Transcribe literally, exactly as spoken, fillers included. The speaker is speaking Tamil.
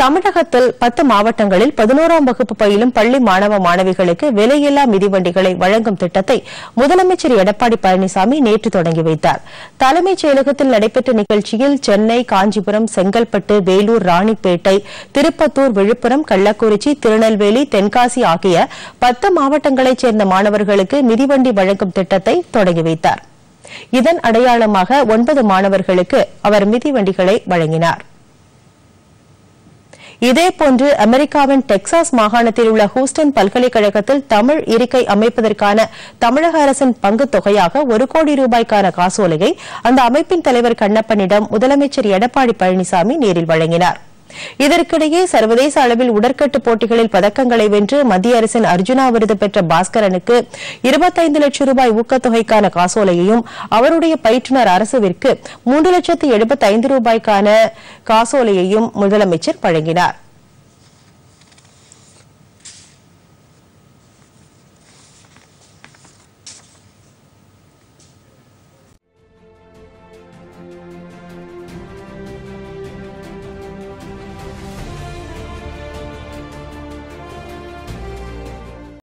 தமிழகத்தில் பத்து மாவட்டங்களில் பதினோராம் வகுப்பு பயிலும் பள்ளி மாணவ மாணவிகளுக்கு விலையில்லா மிதிவண்டிகளை வழங்கும் திட்டத்தை முதலமைச்சர் எடப்பாடி பழனிசாமி நேற்று தொடங்கி வைத்தார். தலைமைச் செயலகத்தில் நடைபெற்ற நிகழ்ச்சியில் சென்னை, காஞ்சிபுரம், செங்கல்பட்டு, வேலூர், ராணிப்பேட்டை, திருப்பத்தூர், விழுப்புரம், கள்ளக்குறிச்சி, திருநெல்வேலி, தென்காசி ஆகிய பத்து மாவட்டங்களைச் சேர்ந்த மாணவர்களுக்கு மிதிவண்டி வழங்கும் திட்டத்தை தொடங்கி வைத்தார். இதன் அடையாளமாக ஒன்பது மாணவர்களுக்கு அவர் மிதிவண்டிகளை வழங்கினார். இதேபோன்று அமெரிக்காவின் டெக்சாஸ் மாகாணத்தில் உள்ள ஹூஸ்டன் பல்கலைக்கழகத்தில் தமிழ் இருக்கை அமைப்பதற்கான தமிழக அரசின் பங்கு தொகையாக ஒரு கோடி ரூபாய்க்கான காசோலையை அந்த அமைப்பின் தலைவர் கண்ணப்பனிடம் முதலமைச்சர் எடப்பாடி பழனிசாமி நேரில் வழங்கினார். இதற்கிடையே சர்வதேச அளவில் உடற்கட்டு போட்டிகளில் பதக்கங்களை வென்று மத்திய அரசின் அர்ஜுனா விருது பெற்ற பாஸ்கரனுக்கு இருபத்தைந்து லட்சம் ரூபாய் ஊக்கத்தொகைக்கான காசோலையையும் அவருடைய பயிற்றுநர் அரசுவிற்கு மூன்று லட்சத்து எழுபத்தைந்து ரூபாய்க்கான காசோலையையும் முதலமைச்சர் வழங்கினார்.